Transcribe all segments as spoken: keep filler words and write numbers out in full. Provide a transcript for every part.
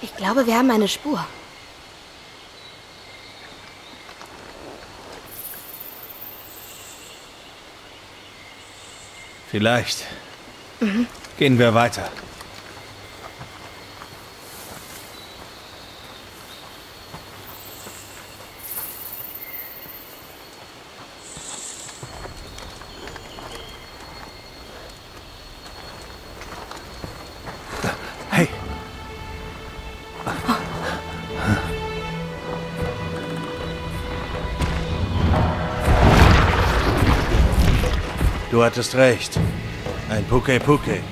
Ich glaube, wir haben eine Spur. Vielleicht. Mhm. Gehen wir weiter. Hey. Du hattest recht. Ein Pukei-Pukei.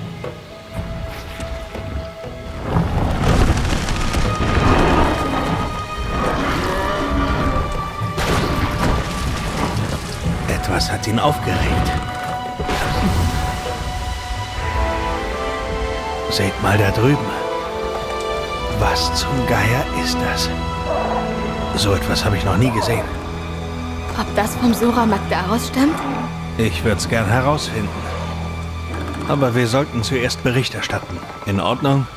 Etwas hat ihn aufgeregt. Seht mal da drüben. Was zum Geier ist das? So etwas habe ich noch nie gesehen. Ob das vom Zorah Magdaros stammt? Ich würde es gern herausfinden. Aber wir sollten zuerst Bericht erstatten. In Ordnung?